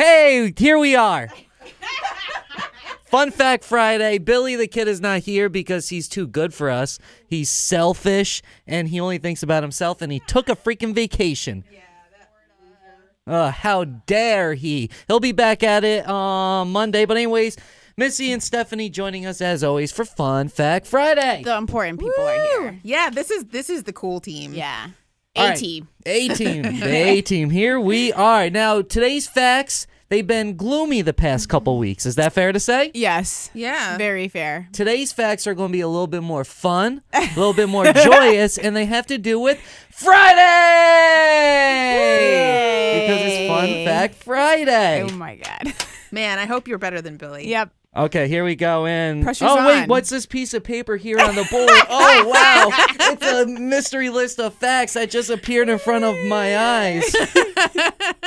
Hey, here we are. Fun Fact Friday. Billy the Kid is not here because he's too good for us. He's selfish, and he only thinks about himself, and he took a freaking vacation. Yeah. How dare he? He'll be back at it on Monday. But anyways, Missy and Stephanie joining us as always for Fun Fact Friday. The important people are here. Yeah, this is the cool team. Yeah. A-team. Right. A-team. A-team. Here we are. Now, today's facts, they've been gloomy the past couple weeks. Is that fair to say? Yes. Yeah. Very fair. Today's facts are going to be a little bit more fun, a little bit more joyous, and they have to do with Friday! Yay! Because it's Fun Fact Friday. Oh, my God. Man, I hope you're better than Billy. Yep. Okay, here we go in. Pressure's on. Wait, what's this piece of paper here on the board? Oh, wow. It's a mystery list of facts that just appeared in front of my eyes.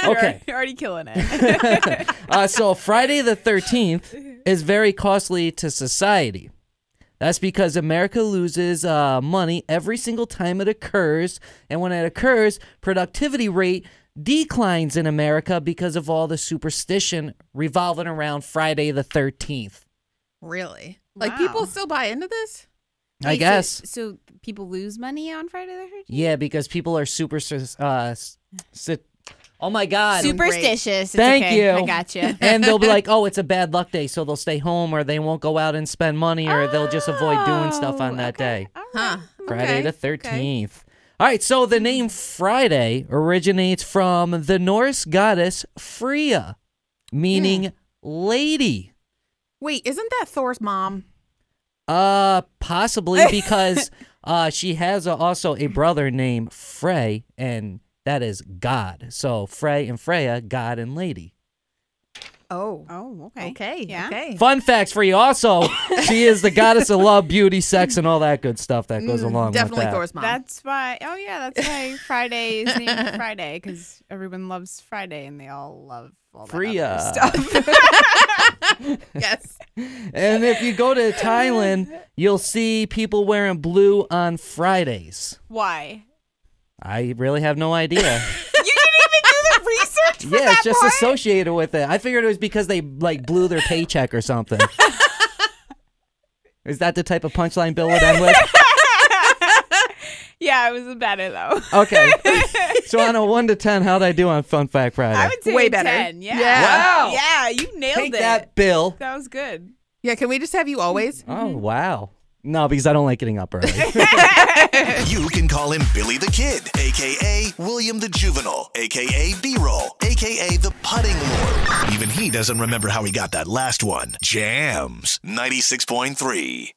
Okay. You're already killing it. So Friday the 13th is very costly to society. That's because America loses money every single time it occurs. And when it occurs, productivity rate declines in America because of all the superstition revolving around Friday the 13th. Really? Wow. Like, people still buy into this? I guess. So people lose money on Friday the 13th? Yeah, because people are oh, my God. Superstitious. Thank you. I got you. And they'll be like, oh, it's a bad luck day, so they'll stay home or they won't go out and spend money or they'll just avoid doing stuff on that day. All right. Friday the 13th. Okay. All right, so the name Friday originates from the Norse goddess Freya, meaning lady. Wait, isn't that Thor's mom? Possibly, because she has also a brother named Frey, and that is God. So Frey and Freya, God and lady. Oh. Oh, okay. Okay. Yeah. Okay. Fun facts for you. Also, she is the goddess of love, beauty, sex, and all that good stuff that goes along with that. Definitely Thor's mom. That's why, oh yeah, that's why Friday is named Friday, because everyone loves Friday and they all love all that Free stuff. Yes. And if you go to Thailand, you'll see people wearing blue on Fridays. Why? I really have no idea. Yeah, it's just associated with it. I figured it was because they like blew their paycheck or something. Is that the type of punchline Bill would end with? Yeah, I was better though. Okay. So on a 1 to 10, how'd I do on Fun Fact Friday? I would say way better. 10, yeah. Wow. Yeah, you nailed it. Take that, Bill. That was good. Yeah, can we just have you always? Oh, wow. No, because I don't like getting up early. You can call him Billy the Kid, a.k.a. William the Juvenile, a.k.a. B-Roll, a.k.a. the Putting Lord. Even he doesn't remember how he got that last one. JAMZ 96.3.